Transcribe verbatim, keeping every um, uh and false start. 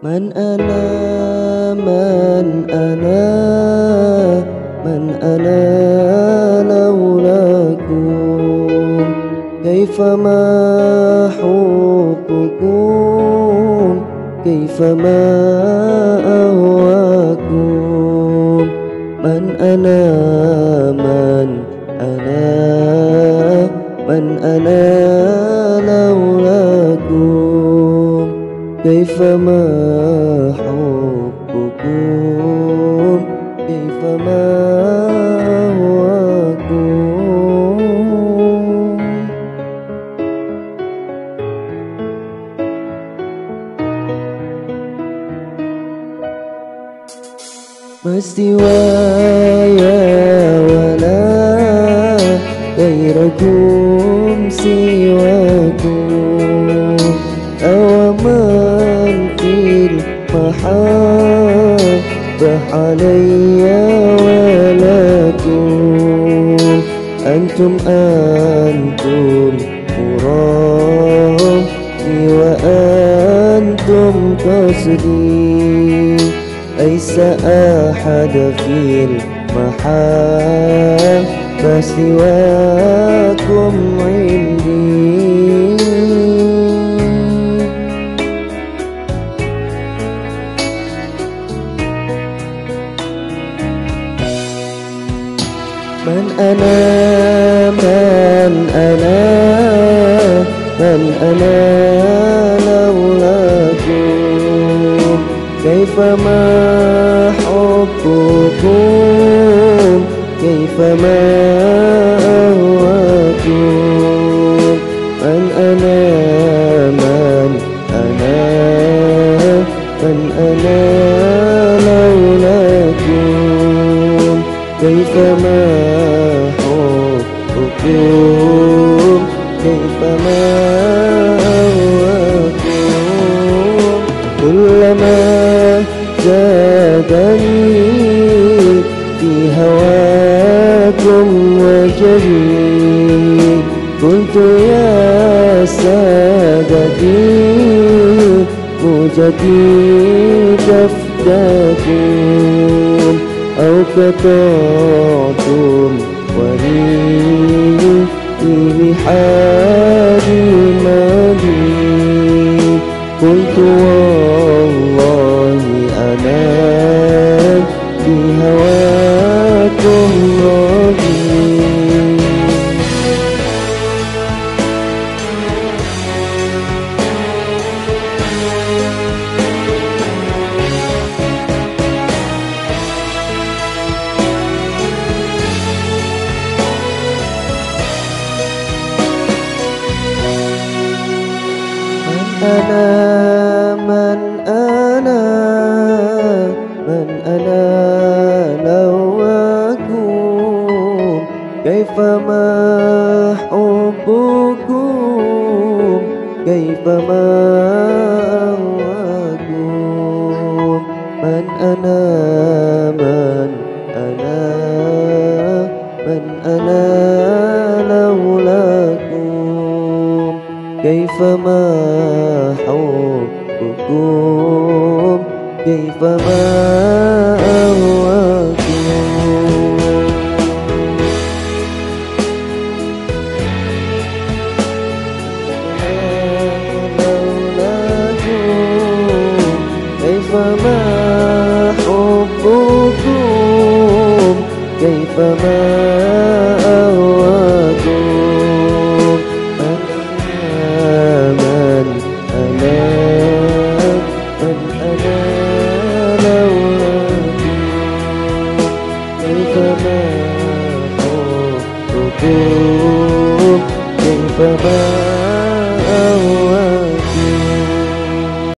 Man ana, man ana, man ana laulakum, kaifama hubbukum, kaifama ahwakum. Man ana, man ana, man ana laulakum, kaifama hubbukum, kaifama ahwakum. Mastiwaya wala gairakum siwakum, awaman fil mahabbah alayya walakum, antum antum qurani wa antum qasdi, laisa ahad fil mahabbah siwakum indi. Man ana, man ana, man ana laulakum, kaifama hubbukum, kaifama ahwakum. Man ana, man ana, man ana laulakum, kaifama hubbukum, kaifama ahwakum. Kullama zadani fi hawakum wajadi, kuntu ya sadati mujadi kafdakum, au katatum ولي في حالي مالي. قلت والله أنا في هواكم راغب. Ana, man ana, man ana laulakum, kaifama hubbukum, kaifama ahwakum. Man ana, man ana, man ana laulakum, kaifama hubbukum, kaifama ahwakum. Laulakum, kaifama hubbukum, kaifama ahwakum. Bye-bye.